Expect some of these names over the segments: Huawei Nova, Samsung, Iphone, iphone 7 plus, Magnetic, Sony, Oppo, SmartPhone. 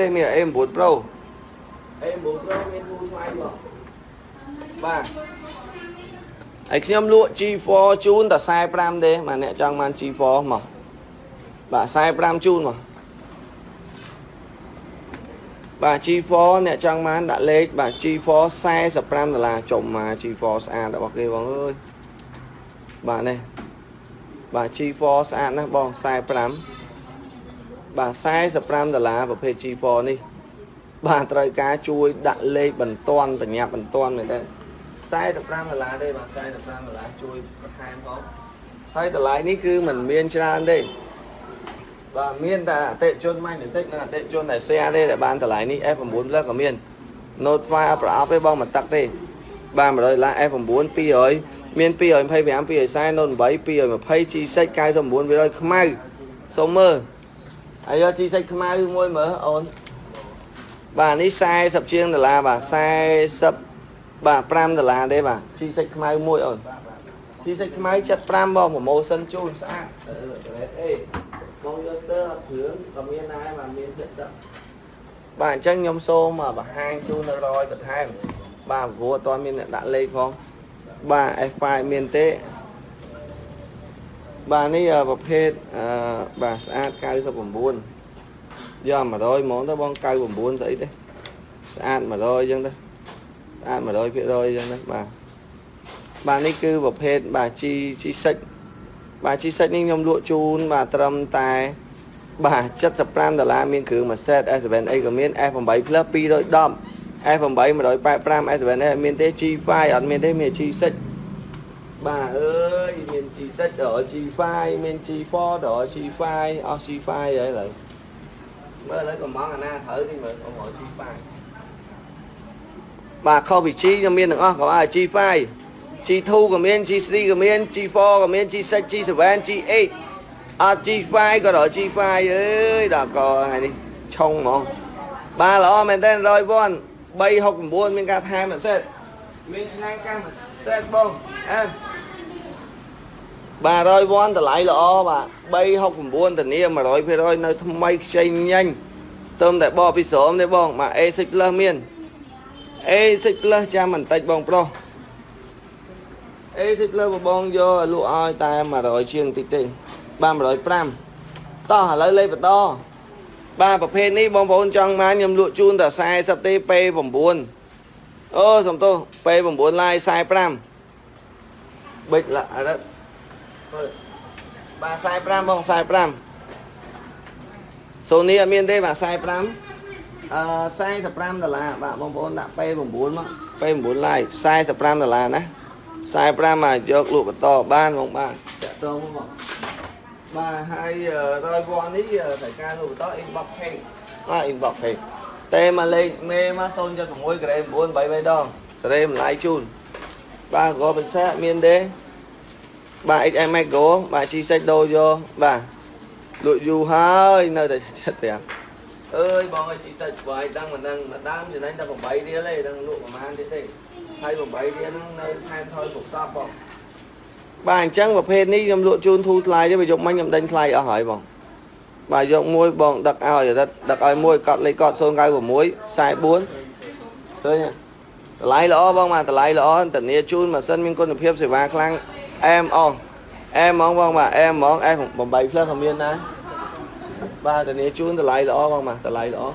đây mẹ em 4 Pro. Em 4 Pro em mua cho anh rồi. 3. Anh em lụa chi phó chun ta sai pram đây mà nè chang man chi phó mà. Bà sai pram chun mà. Bà chi phó nè chang man đã lên bà chi phó sai sập pram là chồng mà chi phó xa đã bọc ghê bóng ơi. Bà này. Bà chi phó xa nó bong sai pram. Bà sai sập pram là và phê chi phó đi. Bà trời cá chui đặt lên bẩn toan và nhạc bẩn toan này đây. Sai đập ram là đây bà sai đập ram là chui hai không. Thôi từ lái ní cứ mình miên ra đây. Và miên ta tệ chôn mai mình thích là tệ chôn này xe đây là ban từ lái ní F4 Plus của miên. Nốt pha và với bong mà tắc đi. Ba mà rồi là F4 pi ơi. Miên pi ơi phay về ám pi ơi sai nôn 7 pi ơi mà phay chi sách cai xong 4 với rồi không ai. Sống mơ. Ai do chi sách không ai môi mở ổn. Bà ní sai sập chiêng là bà sai sập bà pram là đây bà chi sách mai môi ổn chi sách mai chất pram bò một màu sân chôn xa bà chân nhóm xô mà bà hang chôn rồi bật hai bà vô toàn miền đã lấy không bà F5 miền tế bà ní bọc hết bà sát cao sắp buồn giờ mà rồi món ta bong cay bổn buồn đấy đấy ăn mà rồi dân đây ăn mà rồi phía rồi dân đấy bà này cứ bập hết bà chi sách nhưng nhom lụa chun bà trầm tài bà chất sập ram đà la miên cứ mà set S7 A của miên F7 Plus P rồi đom F7 mà rồi ram S7 A miên thế chi phai ở miên thế miền chi sách bà ơi miên chi sách ở chi phai miên chi pho ở chi phai ở chi phai đấy là mới lấy còn món na thử đi mà còn hỏi chi phai bà không bị chi cho miên được không có ai chi phai chi thu của miên chi si của miên chi pho của miên chi sách chi seven chi eight à chi phai có đó chi phai ơi đã có này đi trong món ba lọ mình tên rồi von bay học buôn miên ca thai mà set miên hai ca mà set bông em bà rồi von từ lại lọ bà bay học buôn tình yêu mà rồi phải rồi nơi thâm may xây nhanh tôm tại bò bị sớm đấy bông mà A6 Plus miên A6 Plus cha mình tách bông pro A6 Plus bông vô lụa oi ta mà rồi chiêng tít tít ba mà rồi pram to hả lấy và to ba bọc hên đi bông vốn trong má nhầm lụa chun ta sai sắp tê p vòng buôn ô xong tô p vòng buôn lai sai pram bịch lạ đó bà sai pram bông sai pram Sony ở miền đây bà sai pram sai thập pram là bà bông bông đã pay bông bốn mà pay bốn lại sai thập pram là nè sai pram mà cho lụa to ban bông ba chạy to không ạ bà hai rồi con đi phải ca lụa to inbox hay tê mà lên mê mà son cho thằng ngôi cái bốn bảy bảy đòn đây lại chun bà gói bên xe miền đây bà em mày cố bà chi sách đôi vô bà lụi dù hơi nơi đây chết tiệt ơi bọn ơi chị sạch vài đang mình đang mà tám giờ nay ta còn bảy đĩa đây đang lụi mà ăn thế này hai còn bảy đĩa nơi hai thôi một sao bọn bà trắng và phê ní nhầm lụi chun thu lại để bà dùng manh nhầm đánh lại ở hỏi bọn bà dùng môi bọn đặc ao ở đất đặc ai môi cọt lấy cọt xôn gai của muối sai bốn thôi nha lái lõ bọn mà ta lái lõ tận nia chun mà sân mình con được hiệp sẽ vác lăng em mong vâng mà em mong em bóng bảy phút không yên nè ba từ này chú ta lấy lõ vâng mà ta lấy lõ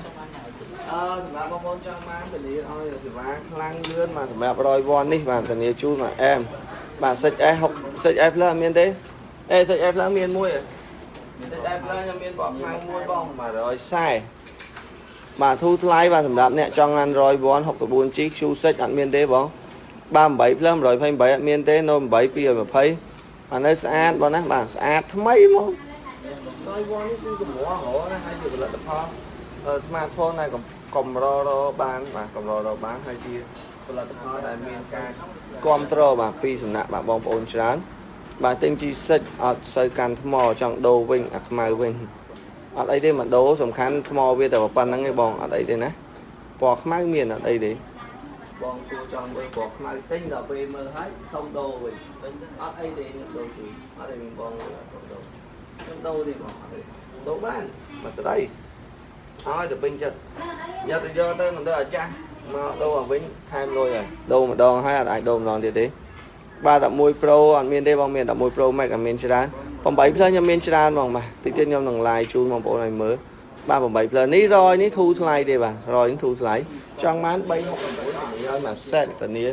là bóng bóng trong má từ này thôi rồi vác lăng lươn mà mẹ rồi von đi và từ này chú mà em bà sách em học sách em là miền đấy em sách em là miền muối sách em là miền bọc mang muối bong mà rồi sai mà thu lái và thẩm đạm nè trong ăn rồi von học từ buôn chiếc chú sách ăn miền đấy bóng 37 lăm rồi phanh bảy miền đấy nôm 7 bây giờ mà phấy bà nơi sát bọn á bà sát mấy mong smartphone này còn rô bán mà còn rô bán hay chia control bà pi sầm nạ bà bông ôn chán bà tinh chi sách ọt sợi can thâm mò trong đô vinh ạc mai vinh ở đây đây mà đố sầm khán thâm mò bây giờ bà bắn ngay bông ở đây đây nè bò mát miền ở đây đấy bọn xua trong với bọt marketing là về mơ hết không đồ vì ở đây thì đồ chỉ ở đây mình còn không đồ trong đâu thì bỏ đồ bán mà từ đây Thôi chụp pin chưa? Giờ tôi vô tới mình tôi ở cha. Mà đâu ở với hai đôi rồi. Đâu mà đo hai ảnh đồm non thì thế. 3.10 Pro ảnh miền đây bằng miền 10 Pro Max ảnh miền Chran. 7 Plus nhom miền Chran bằng mà. Tự nhiên nhom đằng lại chuông bằng bộ này mới. 3.7 Plus ní rồi ní thu lại đi bà. Rồi ní thu lại. Trong mán 3.4 mà set tần ní.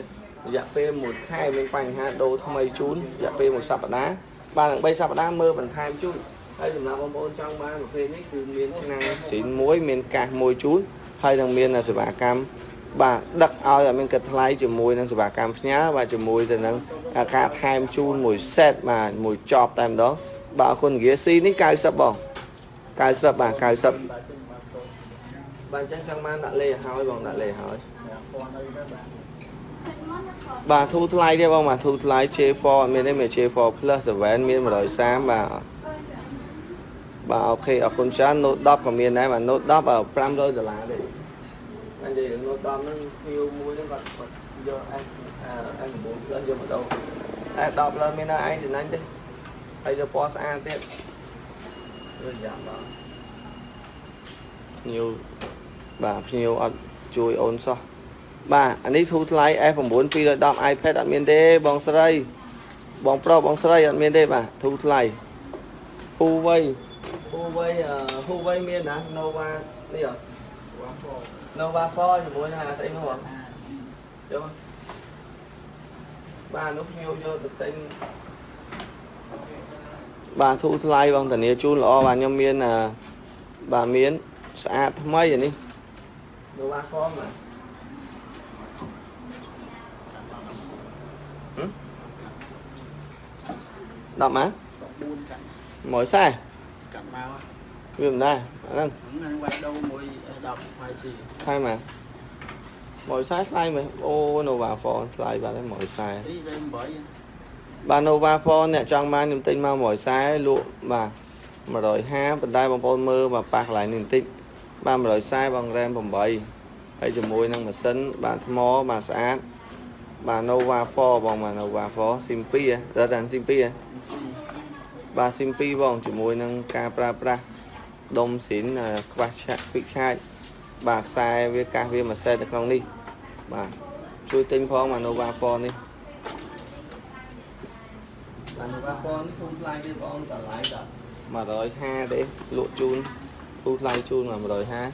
Dạ P12 bên quanh ha đô thông mây chún. Dạ P1 sập đá. 3 đằng bay sập đá mơ bằng time chút. Đây là bông bông trong 3 một phê ní cứ miền này. Xỉn muối miền cả môi chún. Hay thằng miền là sự bà cam. Bà đặc ao là mình cật lái chùm mùi năng bà cam nhá và chùm mùi thì năng cả tham chun mùi set mà mùi chọp tam đó bà con ghế xin ní cài sập bỏng cài sập bà cài sập bà chắc chắn mang đã lê hỏi bỏng đã lê hỏi bà thu lái đi bông mà thu lái chế phò mình đây mình chế phò plus và anh mình mà đổi sáng bà ok ở con chán nốt đắp của mình đấy mà nốt đắp ở pram đôi giờ lá đấy anh để nó đom nó kêu muối nó còn giờ anh muốn lên giờ mà đâu anh đọc lên bên anh thì anh đi bây giờ post an tiếp rồi giảm đó nhiều bà nhiều ăn chui ôn so bà anh ấy thu lái em còn muốn phi rồi đom iPad ở miền tây bóng sợi bóng pro bóng sợi ở miền tây bà thu lái Huawei miền á Nova đi rồi nó ba phôi thì muốn là tên không ạ? Đúng không? Ba nút nhiêu vô được tên bà thu lại bằng thần yêu chú lo bà nhóm miên là bà miến xã thấm mây rồi đi nó ba phôi mà đọc má mỗi sai cảm mau viêm đây anh hai mà mọi size slide mà ô Nova phone slide và đấy mọi size bà Nova phone này trong mang niềm tin mà mọi size lụa mà rồi ha bên đây bằng polymer và bạc lại niềm tin ba mà rồi size bằng ram bằng bảy hay chùm môi năng mà sấn bà mó bà sát bà Nova phone bằng mà Nova phone simpi ra đàn simpi bà simpi bằng chùm môi năng capra đông xín quạt chặt bị khai bà sai với cà phê mà xe được không đi bà chui tinh phong mà Nova phone đi bà Nova phone không like đi con cả lái cả mà rồi ha để lụa chun thu like chun mà rồi ha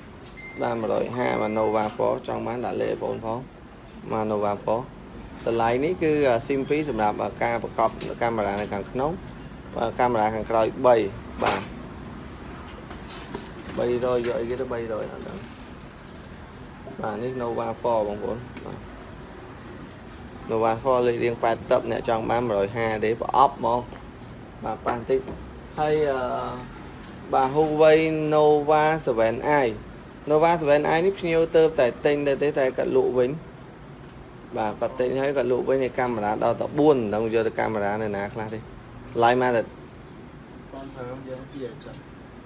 ba mà rồi ha mà Nova phone trong bán đã lệ bốn phone mà Nova phone từ lái ní cứ sim phí sầm đạp và ca và cọp camera này càng nóng và camera càng rồi bầy bà bay rồi gợi cái nó bay rồi hả bà nước Nova phò bằng vốn Nova phò lấy riêng pha tập nè trong ba rồi ha để bỏ ốp mong bà pantic hay bà Huawei Nova 7 ai Nova 7 ai nít nhiều tơ tại tên đây tới tại cả lụ vĩnh bà có tên thấy cả lụ với này camera đo tập buồn đồng giờ camera này nè class đi lại mà được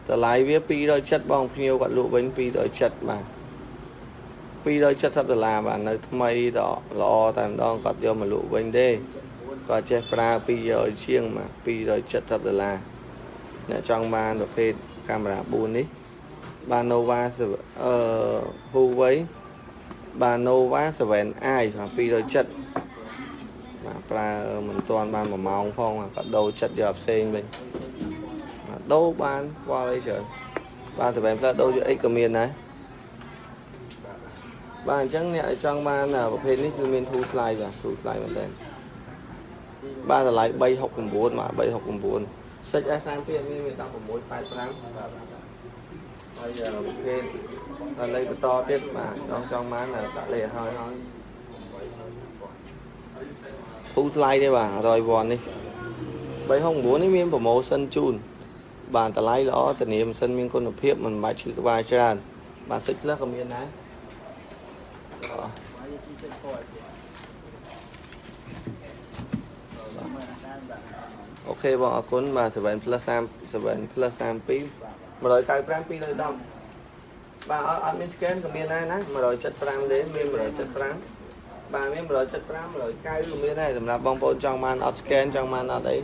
từ lái với pi đôi chất bằng nhiều gọn lụa bánh pi đôi chất mà pi đôi chất sắp được làm bạn nơi mây đó lo tạm đo gọt vô mà lụa bánh đê có che fra pi đôi chiêng mà pi đôi chất sắp được là nhà trong ba được phê camera buồn đi ba Nova Huawei ba Nova 7 ai và pi đôi chất mà pra mình toàn ba mà mong phong mà gọt đầu chất dọc xe mình đâu ban qua đây trời ban thì bạn ra đâu cho x miền này bạn chẳng nhẹ trong ban là một hình nick miền thu slide mà lên ba là lại bay học cùng bốn mà bay học cùng bốn sách sang phía mình đọc cùng bốn bài sáng bây giờ là lấy to tiếp mà trong bán là đã lề hơi thu slide đây bà rồi vòn đi bay không bốn ấy miền của màu sân chun bạn ta lấy đó thì niệm sinh miên con nộp hiệp mình mãi chỉ có vài tràn bạn xích lắc ở miền này ok bọn con mà 7 plus 3 mà rồi cái pram pi rồi đông bà ở miền scan của miền này nè mà rồi chất pram đến miền rồi chất pram bà miền rồi chất pram rồi cái của miền này là bong bóng trong man ở scan trong man ở đấy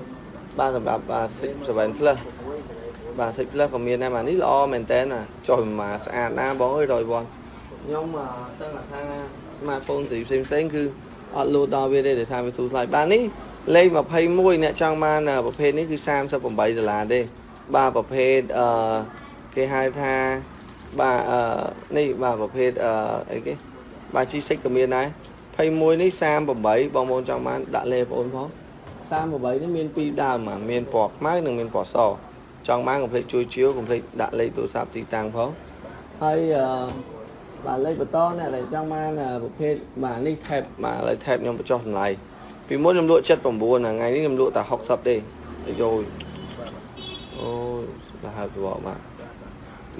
ba 7 plus បាទ 7 plus ក៏មានដែរបាទនេះល្អមែនតើណា ចុះមកស្អាតណា បងអើយរយវ៉ាន់ ខ្ញុំសឹងថា smartphone ផ្សេងៗគឺអត់លូតដល់វាទេ ដោយសារវាទូស្លាយ បាទនេះលេខ 21 អ្នកចង់បានប្រភេទនេះគឺ $38 ទេ បាទប្រភេទ គេហៅថាបាទនេះបាទប្រភេទ អីគេ បាទ G6 ក៏មានដែរ 21 នេះ 38 បងប្អូន ចង់បាន ដាក់លេខ បងប្អូនផង 38 នេះ មាន 2 ដើម មាន ពណ៌ខ្មៅ និង មាន ពណ៌ស ចង់បានកុំភ្លេចជួយជួយកុំភ្លេចដាក់លេខទូរស័ព្ទទីតាំងផងហើយបាទលេខបន្តអ្នកដែលចង់បានប្រភេទបាទនេះថេបបាទលេខថេបខ្ញុំបញ្ចុះតម្លៃពីមុនខ្ញុំលក់ 70 ទេអូយបាទហើយទៅបងបា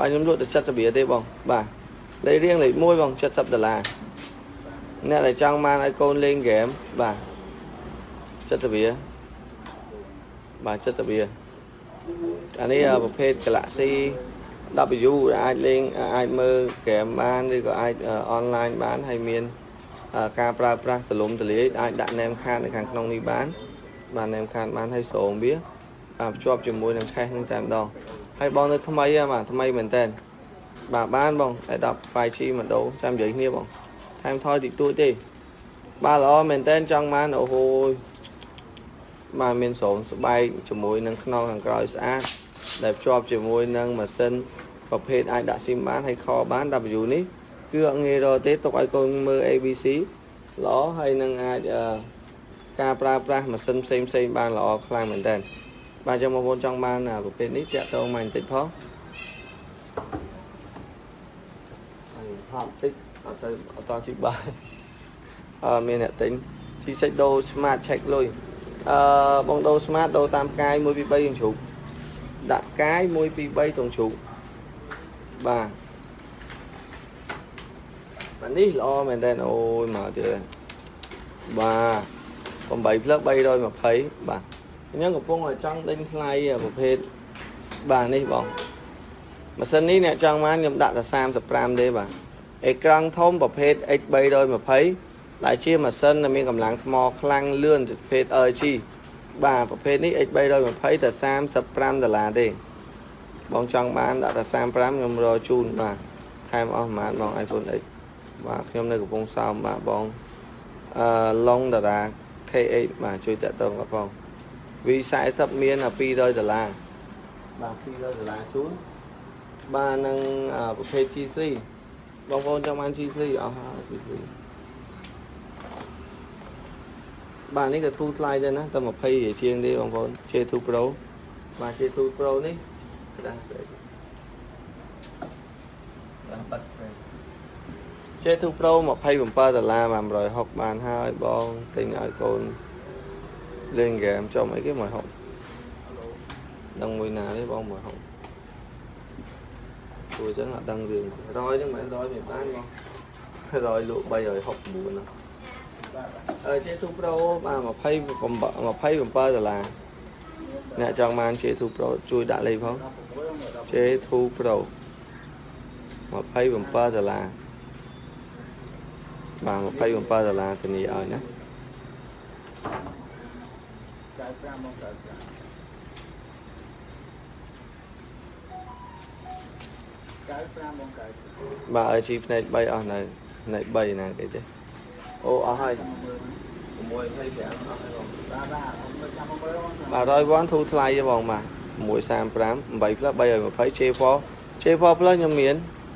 ទខ្ញុំលក់ទៅ 70 ទេបងបាទលេខរៀងលេខ 1 បង $70 អ្នកដែលចង់បានឲ្យកូនលេងហ្គេមបាទ $70 បាទ $70 អានេះប្រភេទ Galaxy W អាចលេងអាចមើលហ្គេមបានឬក៏អាចអនឡាញបានហើយមានការប្រើប្រាស់ទលំទលាយអាចដាក់ name card នៅខាងក្នុងនេះបាន name card បានហើយស្រោមវាភ្ជាប់ជាមួយនឹង cache នឹងតែម្ដងហើយបងនៅថ្មីបាទថ្មីមែនតើបាទបានបងតែ 5G ម្ដងចាំនិយាយគ្នាបងថែមថយតិចតួចទេបាទល្អមែនតើចង់បានអូហូយបាទមានស្រោមស្បែកជាមួយនឹងខ្នងខាងក្រោយស្អាត ដែលភ្ជាប់ជាមួយនឹងម៉ាស៊ីន ប្រភេទអាចដាក់ស៊ីមបានហើយខបាន W នេះគឺអត់ងាយរកទេទុកឲ្យកូនមើល ABC ល្អហើយនឹងអាចការប្រើប្រាស់ម៉ាស៊ីនផ្សេងៗបានល្អខ្លាំងមែនតើបាទចឹងបងប្អូនចង់បានប្រភេទនេះតាក់ទងមកបន្តិចផងមានអ្នកទិញ G6 Doll Smart Check លុយ បង Smart Doll តាម កាយ 1 2 3 ជ្រុក đặt cái môi pi bay thùng trụ bà bạn đi lo mình đây ôi mở từ bà còn 7 lớp bay rồi mà thấy bà nhớ của cô ngồi trong tinh play một hết bà đi bỏ mà sân đi nè trong má nhầm đặt là Sam tập ram đây bà ekran thông bập hết x bay rồi mà thấy lại chia mà sân là mình cầm láng mò lăng lươn hết ơi chi បាទប្រភេទនេះ $320 $35 ទេបងចង់បានដាក់តែ 35 ខ្ញុំរកជូនបាទថែមអស់ប៉ុន្មានបង iPhone X បាទខ្ញុំនៅកំពង់សោមបាទបងឡុងតារា KH បាទជួយតាក់ទងបង V40 មាន $200 បាទ $200 ជូនបាទនឹងប្រភេទ G3 បងប្អូនចង់បាន G3 អស់ហើយ G3 បាទនេះក៏ធូរថ្លៃដែរណាតែ20 ជាងទេបងប្អូន J2 Pro បាទ J2 Pro នេះក្រាស់ពេក J2 Pro $27 160 បានហើយបងទិញឲ្យកូនលេងហ្គេមចំអីគេ 160 ដឹងមួយណាទេបង 160 ព្រោះចឹងអត់ដឹងរឿង 100 ហ្នឹងមិន 100 មិនបានបង 100 លក់ $369 ណា J2 Pro $27 អ្នកចង់បាន J2 Pro ជួយដាក់លេខផង J2 Pro $27 បាទ$27 ធានាឲ្យណា 95 បាទ RG ផ្នែក 3 អស់នៅ ផ្នែក 3 ណាគេចេះ អូអស់ហើយ620 ម៉ែលុយឲ្យ80 ទេបង បាទ J4 Plus នេះ $80 បង $80 ជាមួយ ម៉ាស៊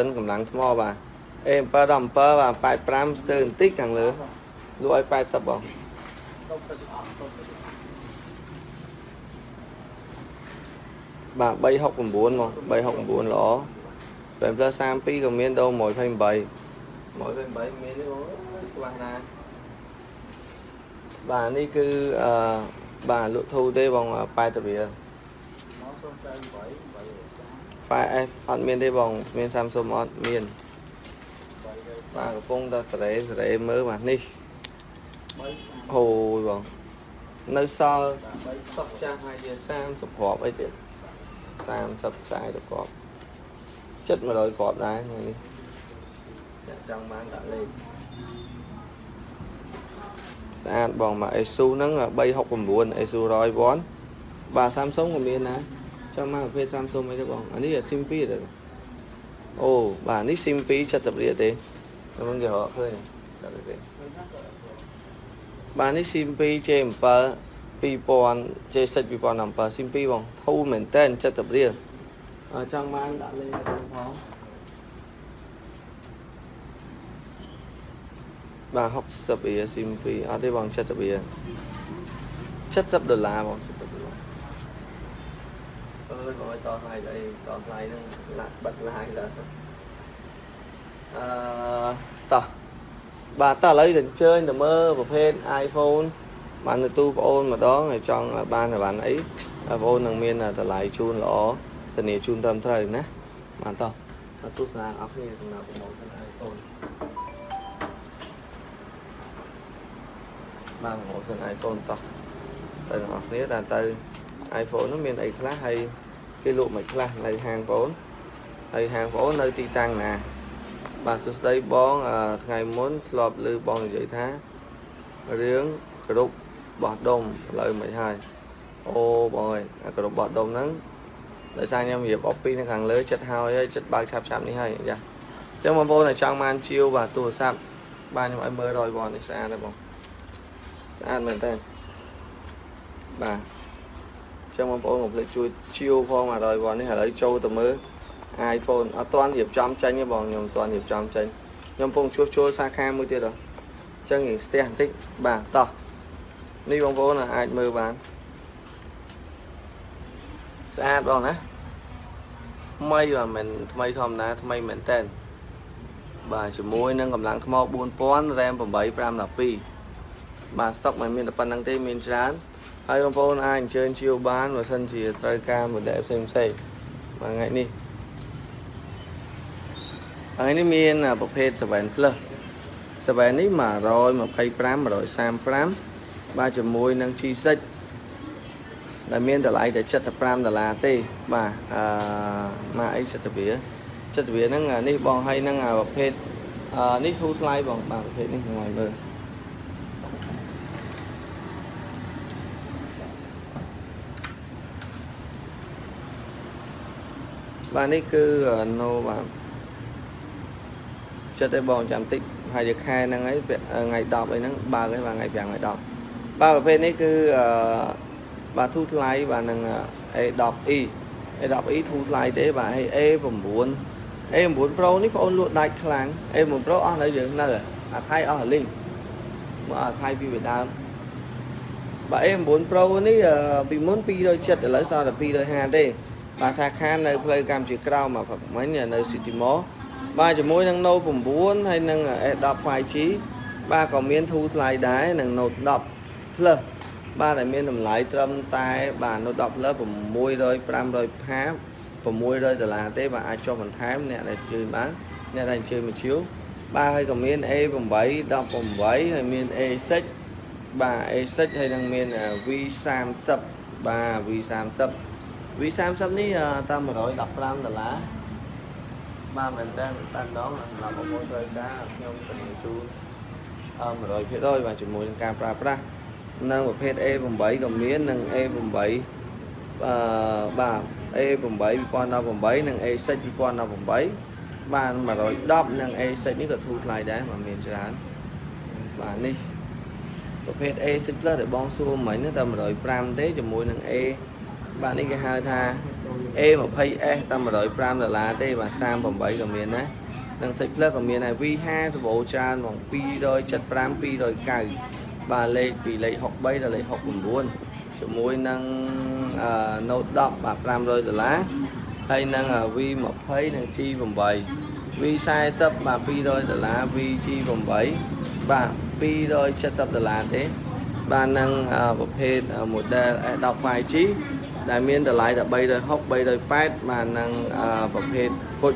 ីន កម្លាំងថ្ម បាទ A7 17 បាទ 85 ស្ទើរ បន្តិច ខាងលើ លុយឲ្យ 80 បង បាទ 369 បង 369 ល្អ 7 Plus 32 ក៏មាន ដូរ 128 128 មាន ទេ បង បាទនេះគឺបាទលក់ធូរទេបង 80 រៀល Phải phát miền đây bóng miền Samsung ở miền và cái phong ta sẽ mơ mà đi hồi bóng nơi sau sắp trang hai giờ sang tập họp ấy chứ sang sắp sai tập họp chất mà đôi họp này trong bán đã lên xa bóng mà Isu nắng là bay học còn buồn Isu rồi vón bà Samsung của miền này cho mang phê Samsung mấy đứa bóng anh ấy là sim phí rồi ồ bà nick sim phí chặt tập địa thế nó vẫn giờ hơi bà nick sim phí trên và pipon chơi sạch pipon nằm và sim phí bóng thâu mình tên chặt tập địa ở trong mang đã lên phòng bà học tập bìa sim phí ở đây bằng chặt tập bìa chất tập đô la bóng rồi to này là bật lại là tỏ bà ta lấy đến chơi là mơ một bên iPhone bạn tu ôn mà đó người trong ban là bạn ấy vô năng miên là ta lại chun lỗ tình yêu trung tâm thời nè mà tao nó tốt ra ốc như thế nào cũng một cái iPhone mang một cái iPhone tao từ học nghĩa là từ iPhone nó miền ấy khá hay cái lụa mạch là này hàng vốn nơi ti tăng nè bà xuất đây bón ngày muốn lọp lư bòn dưới tháng riêng cột bọt đông lợi 12 ô bồi cột bọt đông nắng để sang em hiệp bọc pin hàng lưới chất hao chất bạc sạp sạp như hay vậy chứ mà vô này trong man chiêu và tù sạp ba nhưng mà em mới đòi bòn thì xa đây bóng xa mình tên bà trong một bộ một lịch chui chiêu phong mà đòi bọn đi hãy lấy châu tầm mới iPhone ở toàn hiệp trăm tranh như bọn nhóm toàn hiệp trăm tranh nhóm phong chua chua xa kham mới tiết rồi chân hình xe tích bà tỏ đi bóng vô là ai mơ bán xa bọn á mây và mình mây thòm ná mây mình tên bà chỉ môi nâng cầm lãng khám mô buôn bón RAM và 7 gram là phi bà sóc mày mình là phần năng tế mình rán hai con phone anh chơi chiêu bán và sân chỉ trai cam và đẹp xem xây mà ngày đi anh ấy miên là bộ phê 7 plus 7 ấy mà rồi mà pay pram mà rồi sam pram 3.10 nâng chi sách là miên lại để chất pram là t mà ấy chất vía nó là đi bong hay năng là bộ phê đi thu lại bằng bộ phê đi ngoài bờ bạn ấy cứ nô bạn cho tới bọn chạm tích hay được hai năng ấy ngày đọc ấy năng ba cái là ngày vàng ngày đọc ba bên ấy cứ bà thu lại và năng đọc ý thu lại để bà hay em muốn pro nít ôn luôn đại làng em muốn pro ở đấy được nơi à thay ở linh mà ở thay vì Việt Nam bà em muốn pro nít vì muốn pi đôi chật để lấy sao là pi đôi hà đây bà xa khăn nơi play cam chỉ cao mà phải mấy nhà nơi city mall ba chỉ mỗi năng nâu cùng bốn hay năng đọc phải trí ba còn miên thu lại đá năng nộp đọc lơ ba đại miên làm lại trâm tay bà nó đọc lớp cùng môi đôi pram đôi há cùng môi đôi là tế bà ai cho mình thái nè này chơi bán nè này chơi một chiếu ba hay còn miên e cùng 7 đọc cùng 7 hay miên e sách bà e sách hay năng miên là vi sam sập bà vi sam sập vì Samsung ní ta mà đổi đọc ram là lá ba mình đang đó là một mối rơi cá nhông tình chú mà đổi phía đôi và chuyển mùi lên camera ra nâng một hết e vùng 7 còn miếng nâng e vùng 7 bà e vùng 7 con nào vùng 7 nâng e sách con nào vùng 7 ba mà đổi đọc nâng e sách ní là thu lại đấy mà mình sẽ án và ní một hết e sách lớp để bong xua mấy nó ta mà đổi ram thế cho mùi nâng e bạn đi cái hai tha e một hay e ta mà đợi pram là đây và sam vòng 7 còn miền đấy đang sạch lớp còn miền này vi hai bộ trang vòng pi đôi chật pram pi đôi cày bà lệ vì lệ học bay là lệ học cùng buôn chỗ mối năng nốt đọc và pram đôi lá hay năng là vi một hay năng chi vòng 7 vi sai sấp và pi đôi lá vi chi vòng 7 và pi đôi chật sấp là thế bà năng một hệ một đọc bài trí ដែល មាន តម្លៃ 13 6 3 8 បាន នឹង ប្រ ភេទ គុជ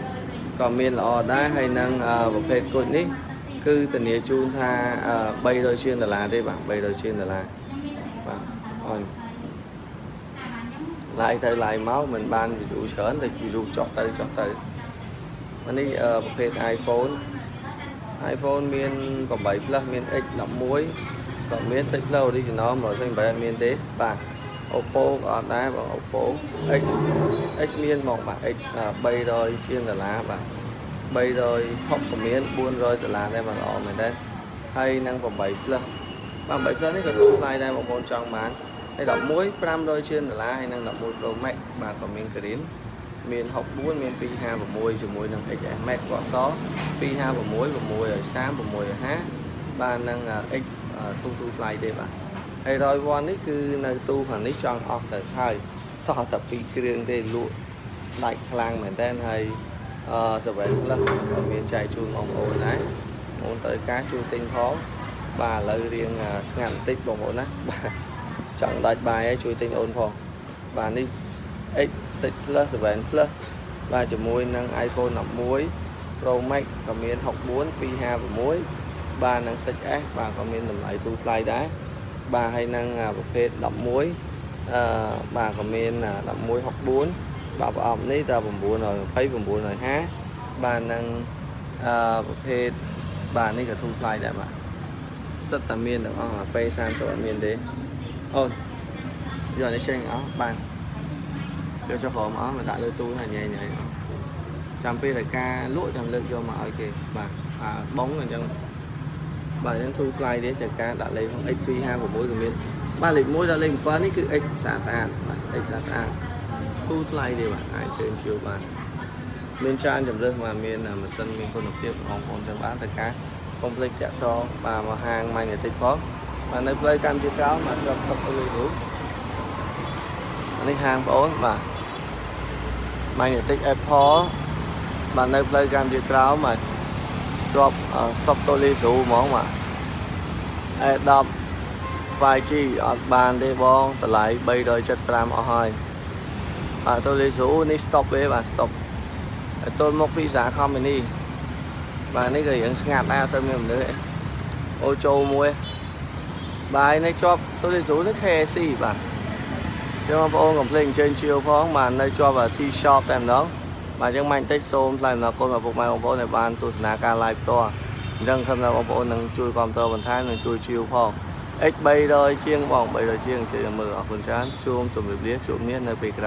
ក៏ មាន ល្អ ដែរ ហើយ នឹង ប្រ ភេទ គុជ នេះ គឺ ធានា ជូន ថា $300 ទេ បាទ $300 បាទ អរ lại tới lại máu mình ban thì đủ sớm thì chỉ đủ chọn tới mình đi một hệ iPhone miền còn 7 plus miền x lọc muối còn miền thích lâu đi thì nó mở thành bài miền thế và Oppo ở đây và Oppo x miền một mà x bay rồi trên là lá và bay rồi không có miền buôn rồi từ lá đây mà nó mình đây hay năng còn 7 plus bằng 7 plus thì có sai đây một con trong bán đây đọc mũi $5 trên là hay năng đọc mũi đồ mạnh mà còn mình cứ đến miền học buôn miền phi ha và môi cho môi năng x mét quả xó phi ha và môi ở xám và môi ở há ba năng x thu lại đây bạn hay rồi con ấy cứ nơi tu phản lý chọn học tại thời so tập bị riêng để lụi lại làng mình tên hay giờ vậy là miền chạy chuông ông ồn đấy muốn tới cá chu tinh khó bà lời riêng ngàn tích bổng ổn đấy chẳng đặt bài ấy chui tinh ôn phòng và đi x 6 plus 7 plus và chữ môi năng iPhone 5 muối Pro Max có miếng học 4 phi ha và muối 3 năng sách ác và có miếng đồng lại thu slide đá 3 hay năng bộ phê đọc muối bà có miếng đọc muối học 4 bảo bảo này ra vùng buồn rồi thấy vùng buồn rồi há 3 năng bộ phê bà này cả thu slide đã bạn rất là miên được không là phê sang cho bạn miên đấy ôn giờ để xem ở bàn đưa cho phổ mở mà tại đôi túi này nhẹ nhẹ chạm pi là ca lụa chạm lực vô mà ở kì và bóng là chân bài đến thu slide để chờ ca đã lấy không xp hai của mỗi người miền ba lịch mỗi đã lên quá đấy cứ x sản sản x sản thu slide để bạn ai trên chiều bàn bên trang chạm lực mà miền là một sân miền con đầu tiên của con chạm bán thật cá complex chạm to và một hàng mai người thích có mà nơi play cam chưa cáo mà trong tập tôi đủ anh hàng bố mà Magnetic Apple mà nơi play cam chưa cáo mà drop shop tôi đủ món mà đọc vài chi ở bàn để bon từ lại bây đời chất ram ở hai và tôi đủ ní stop với bạn stop tôi một visa không mình đi và nó gửi ứng ngạt ra xem mình nữa ô châu mua bài này cho tôi đi rú nước khe xì bà cho mà ôn lên trên chiều phóng mà nơi cho vào thi shop em đó mà chẳng mạnh tích xôm làm là con là phục mai ông bố này ban tụt ná ca live to dân không là ông bố nâng chui con thơ bằng thái mình chui chiều phóng x bay đời chiêng vòng bay đời chiêng chỉ là mưa ở phần trán chuông chuẩn bị biết chuông miết nơi bị